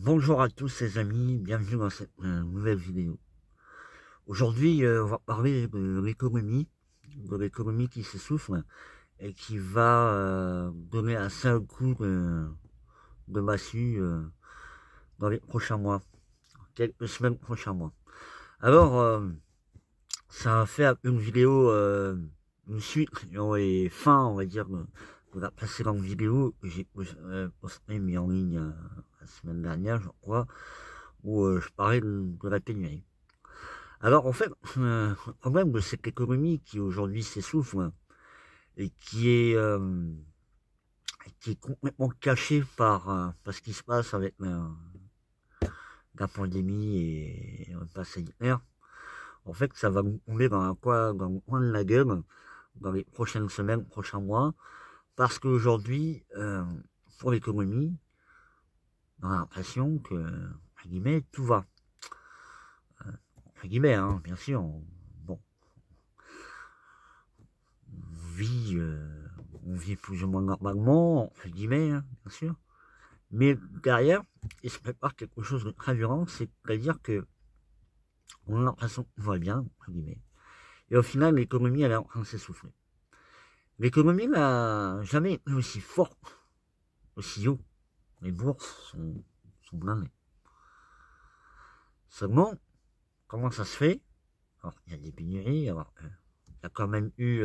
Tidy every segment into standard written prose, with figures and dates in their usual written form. Bonjour à tous les amis, bienvenue dans cette nouvelle vidéo. Aujourd'hui, on va parler de l'économie qui s'essouffle et qui va donner un sale coup de massue dans les prochains mois, quelques semaines, prochains mois. Alors, ça a fait une vidéo, une suite et fin, on va dire, de la précédente vidéo que j'ai postée, mis en ligne la semaine dernière, je crois, où je parlais de la pénurie. Alors, en fait, le problème de cette économie qui aujourd'hui s'essouffle et qui est complètement cachée par ce qui se passe avec la pandémie et le pass sanitaire, en fait, ça va nous tomber dans le coin de la gueule dans les prochaines semaines, prochains mois, parce qu'aujourd'hui, pour l'économie, on a l'impression que, entre guillemets, tout va. Entre guillemets, hein, bien sûr, bon, on vit plus ou moins normalement, entre guillemets, hein, bien sûr, mais derrière, il se prépare quelque chose de très violent, c'est-à-dire que on a l'impression que tout va bien, entre guillemets, et au final, l'économie, elle est en train de s'essouffler. L'économie n'a jamais été aussi forte, aussi haut. Les bourses sont blindées. Seulement, comment ça se fait? Alors, il y a des pénuries, alors, il y a quand même eu,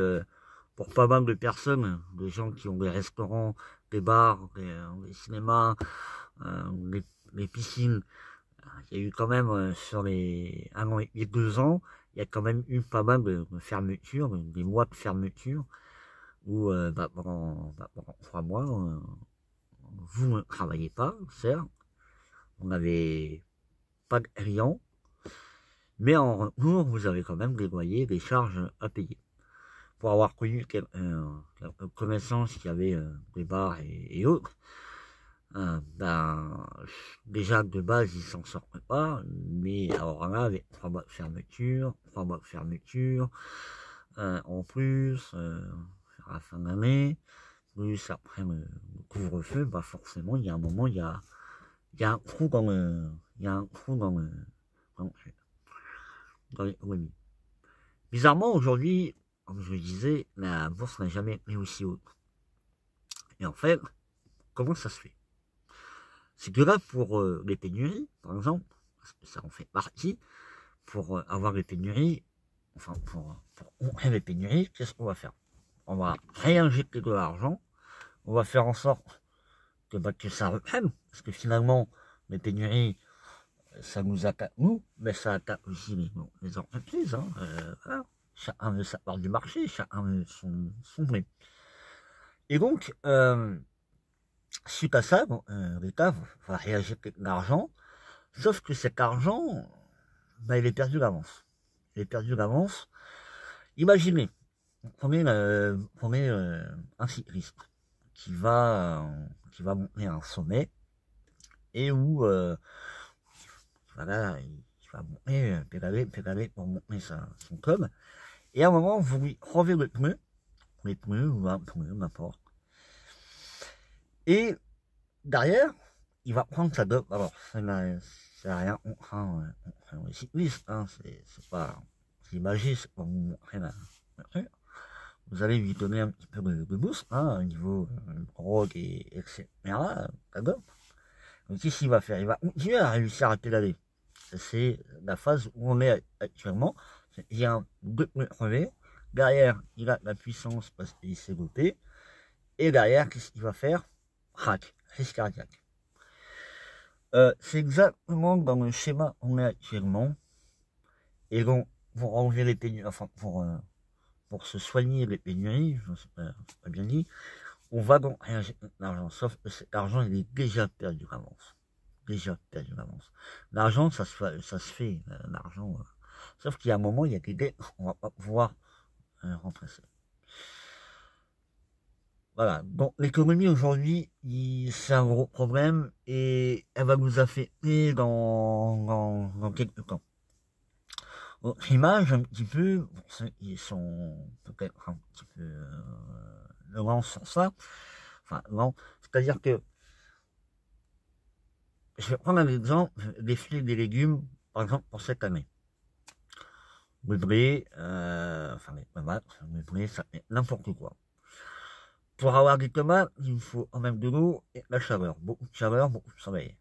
pour pas mal de personnes, des gens qui ont des restaurants, des bars, des cinémas, les piscines, il y a eu quand même, sur les 1 an et 2 ans, il y a quand même eu pas mal de fermetures, des mois de fermeture, où pendant 3 mois, vous ne travaillez pas, certes, on n'avait pas de clients, mais en retour, vous avez quand même des loyers, des charges à payer. Pour avoir connu quelques connaissances qui avaient des bars et autres, déjà de base, ils ne s'en sortent pas, mais alors là, avec 3 mois de fermeture, 3 mois de fermeture, en plus, à la fin de l'année, plus après le couvre-feu, bah forcément, il y a un moment, il y a un trou dans le... dans l'économie. Bizarrement, aujourd'hui, comme je le disais, la bourse n'a jamais été aussi haute. Et en fait, comment ça se fait? C'est que là, pour les pénuries, par exemple, parce que ça en fait partie, pour avoir les pénuries, enfin, pour contrer les pénuries, qu'est-ce qu'on va faire? On va réinjecter de l'argent, on va faire en sorte que ça reprenne, parce que finalement, les pénuries, ça nous attaque nous, mais ça attaque aussi les entreprises. Hein, voilà. Chacun veut sa part du marché, chacun veut son prix. Et donc, suite à ça, l'État va réinjecter de l'argent, sauf que cet argent, il est perdu d'avance. Il est perdu d'avance. Imaginez. Prenez un cycliste qui va monter un sommet et où voilà, il va monter, pédaler pour monter son com. Et à un moment, vous lui enlevez les pneus ou un pneu, n'importe. Et derrière, il va prendre sa dope. Alors, ça n'a rien contre les cyclistes, hein, c'est pas imagiste pour vous montrer la truc. Vous allez lui donner un petit peu de boost, hein, au niveau drogue, et etc. Donc ici, il va faire, il va continuer à réussir à pédaler. C'est la phase où on est actuellement. Il y a 2 pneus crevés. Derrière, il a la puissance parce qu'il s'est dopé. Et derrière, qu'est-ce qu'il va faire? Crac, crise cardiaque. C'est exactement dans le schéma où on est actuellement. Et donc, pour enlever les pénuries, enfin, pour se soigner les pénuries, je ne sais pas bien dit, on va donc réinjecter l'argent, sauf que cet argent, il est déjà perdu d'avance. Déjà perdu d'avance. L'argent, ça se fait, l'argent, sauf qu'il y a un moment, il y a des dettes, on va pas pouvoir rentrer ça. Voilà, donc l'économie aujourd'hui, c'est un gros problème, et elle va nous affecter dans quelques temps. Autre image, un petit peu, pour ceux qui sont peut-être un petit peu lents sur ça, enfin, non, c'est-à-dire que Je vais prendre un exemple des fruits et des légumes, par exemple pour cette année. Le blé, ça fait n'importe quoi. Pour avoir des tomates, il faut quand même de l'eau et la chaleur. Beaucoup de chaleur, beaucoup de soleil.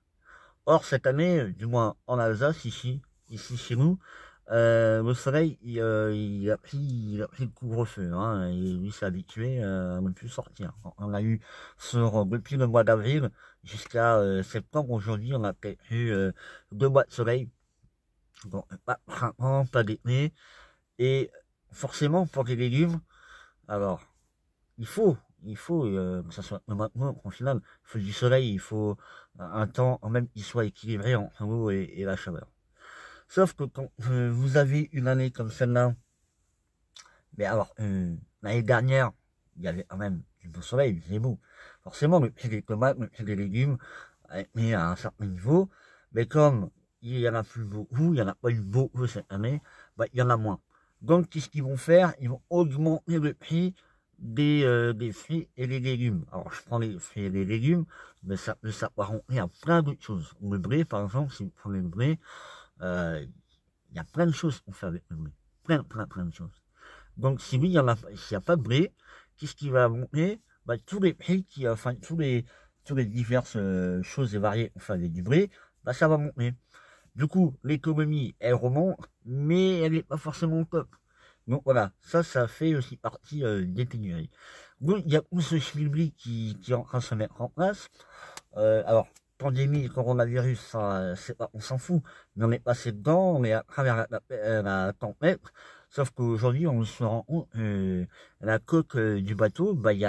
Or, cette année, du moins en Alsace, ici chez nous, le soleil, il a pris le couvre-feu, hein, et lui s'est habitué à ne plus sortir. On a eu, depuis le mois d'avril jusqu'à septembre, aujourd'hui, on a eu 2 mois de soleil. Donc, pas de printemps, pas d'été. Et forcément, pour les légumes, alors, il faut que ça soit maintenant, au final, il faut du soleil, il faut un temps, même qu'il soit équilibré entre l'eau et la chaleur. Sauf que quand vous avez une année comme celle-là, mais alors, l'année dernière, il y avait quand même du beau soleil, c'est beau. Forcément, le prix des tomates, le prix des légumes, mais à un certain niveau, mais comme il y en a plus beaucoup, il n'y en a pas eu beaucoup cette année, bah, il y en a moins. Donc, qu'est-ce qu'ils vont faire? Ils vont augmenter le prix des fruits et des légumes. Alors, je prends les fruits et les légumes, mais ça peut s'apparenter à plein d'autres choses. Le blé, par exemple, si vous prenez le blé, il y a plein de choses qu'on fait avec le blé. Plein de choses. Donc, si oui, s'il n'y a pas de blé, qu'est-ce qui va monter? Bah, tous les prix, tous les diverses choses et variées qu'on fait avec du blé, bah, ça va monter. Du coup, l'économie, elle remonte, mais elle n'est pas forcément top. Donc voilà, ça fait aussi partie des pénuries. Donc, il y a tout ce schmilblick qui est en train de se mettre en place. Alors, pandémie, coronavirus, ça, on s'en fout, mais on est passé dedans, on est à travers la tempête, sauf qu'aujourd'hui, on se rend compte la coque du bateau, bah, il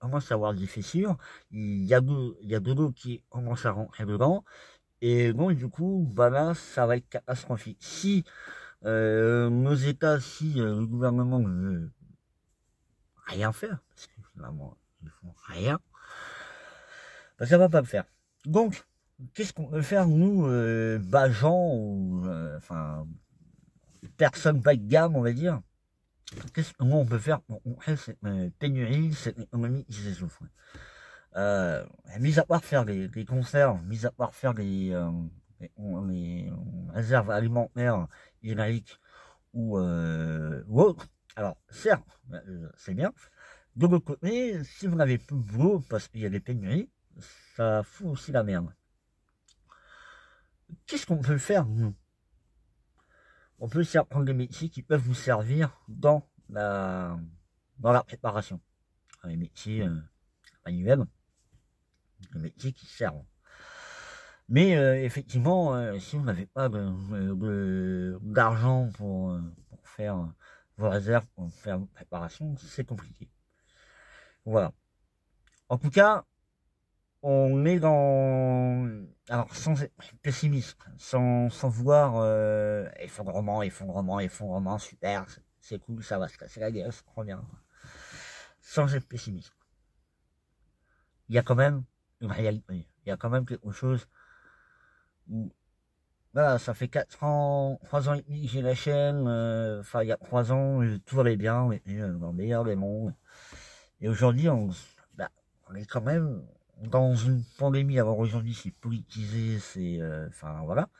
commence à avoir des fissures, il y a de l'eau qui commence à rentrer dedans, et donc du coup, bah, là, ça va être catastrophique. Si nos États, le gouvernement ne veut rien faire, parce que finalement, ils ne font rien, bah, ça ne va pas le faire. Donc, qu'est-ce qu'on peut faire, nous, gens, ou, personne bas de gamme, on va dire, qu'est-ce qu'on peut faire pour contrer cette pénurie, cette économie qui s'essouffle? Mis à part faire des conserves, mis à part faire des réserves alimentaires génériques ou autres, alors, certes, c'est bien. De l'autre côté, si vous n'avez plus de boulot parce qu'il y a des pénuries, ça fout aussi la merde. Qu'est-ce qu'on peut faire, nous? On peut prendre des métiers qui peuvent vous servir dans la préparation. Les métiers manuels, les métiers qui servent. Mais effectivement, si vous n'avez pas d'argent pour faire vos réserves, pour faire vos préparations, c'est compliqué. Voilà. En tout cas, on est dans, alors sans être pessimiste, sans voir effondrement, super, c'est cool, ça va se casser la gueule, ça prend bien. Sans être pessimiste, il y a quand même une réalité, il y a quand même quelque chose où, voilà, ça fait 3 ans et demi que j'ai la chaîne, il y a 3 ans, tout allait bien, on était dans le meilleur des mondes, et aujourd'hui, on est quand même dans une pandémie. Alors aujourd'hui, c'est politisé, c'est voilà,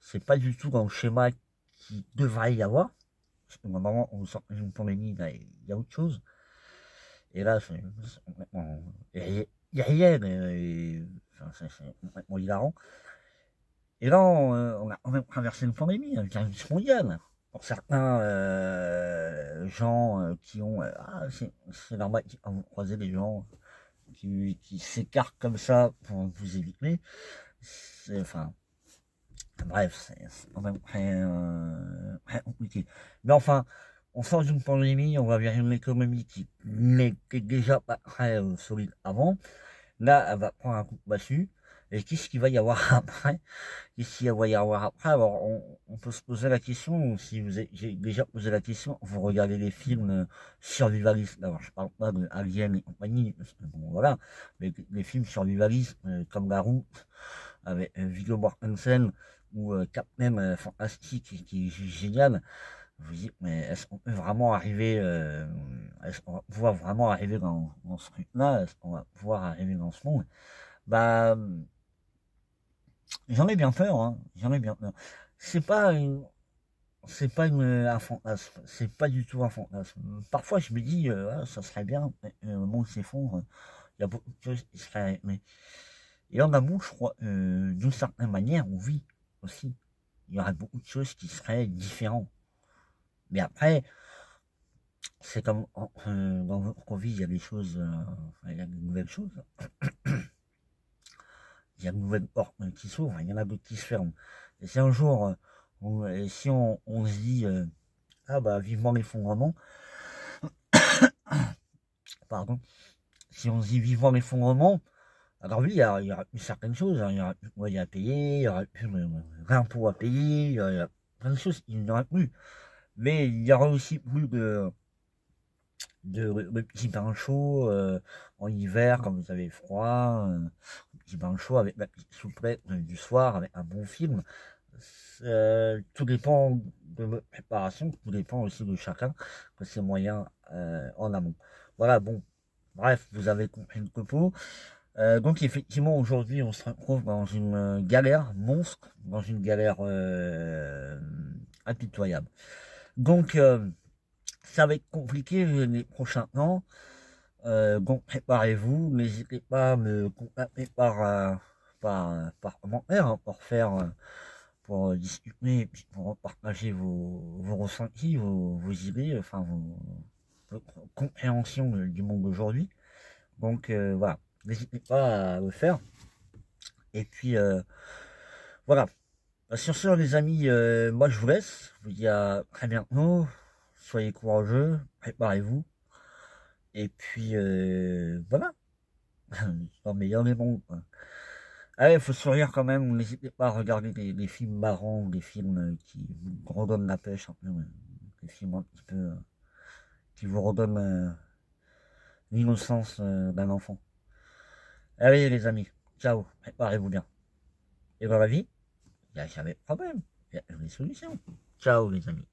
c'est pas du tout dans le schéma qui devrait y avoir, parce que normalement on sort d'une pandémie, il y a autre chose, et là c'est complètement irréel, c'est complètement hilarant. Et là on a quand même traversé une pandémie, une crise mondiale. Pour certains gens qui ont c'est normal, vous croisez des gens qui s'écarte comme ça pour vous éviter, c'est quand même très compliqué. Mais enfin, on sort d'une pandémie, on va vers une économie qui n'était déjà pas très solide avant. Là, elle va prendre un coup de massue. Et qu'est-ce qu'il va y avoir après? Alors, on peut se poser la question, si vous avez déjà posé la question, vous regardez les films survivalistes. Alors, je parle pas de Alien et compagnie, parce que bon, voilà, mais les films survivalistes, comme La Route, avec Viggo Mortensen, ou Captain Fantastic, qui est génial, vous dites, mais est-ce qu'on peut vraiment arriver, est-ce qu'on va pouvoir vraiment arriver dans ce truc-là? Est-ce qu'on va pouvoir arriver dans ce monde? Bah, J'en ai bien peur, hein. J'en ai bien peur. C'est pas du tout un fantasme. Parfois, je me dis, ah, ça serait bien, le monde s'effondre, il y a beaucoup de choses qui seraient... Mais... Et en amour, je crois, d'une certaine manière, on vit aussi. Il y aurait beaucoup de choses qui seraient différentes. Mais après, c'est comme dans votre vie, il y a des choses, il y a de nouvelles choses. Il y a de nouvelles portes qui s'ouvrent, il y en a d'autres qui se ferment. Et c'est un jour... Et si on se dit, ah bah vivement l'effondrement, pardon, si on se dit vivement l'effondrement, alors oui, il y aura plus certaines choses, il y aura plus de loyer à payer, il y aura plus d'impôts à payer, il y aura plein de choses, il n'y aura plus. Mais il y aura aussi plus de petits bains chauds en hiver, quand vous avez froid, petits bains chauds avec la petite souplette du soir, avec un bon film. Tout dépend de votre préparation, tout dépend aussi de chacun, de ses moyens en amont. Voilà, bon, bref, vous avez compris le topo. Donc effectivement, aujourd'hui, on se retrouve dans une galère monstre, dans une galère impitoyable. Donc, ça va être compliqué les prochains temps. Donc, préparez-vous, n'hésitez pas à me contacter par commentaire, hein, pour faire... pour discuter, pour partager vos ressentis, vos idées, enfin vos compréhensions du monde d'aujourd'hui. Donc voilà, n'hésitez pas à le faire. Et puis voilà. Sur ce les amis, moi je vous laisse. Je vous dis à très bientôt. Soyez courageux, préparez-vous. Et puis voilà. Non mais il y en a bon. Allez, faut sourire quand même, n'hésitez pas à regarder des films marrants, des films qui vous redonnent la pêche, des films un petit peu qui vous redonnent l'innocence d'un enfant. Allez les amis, ciao, préparez-vous bien. Et dans la vie, il n'y a jamais de problème, il y a des solutions. Ciao les amis.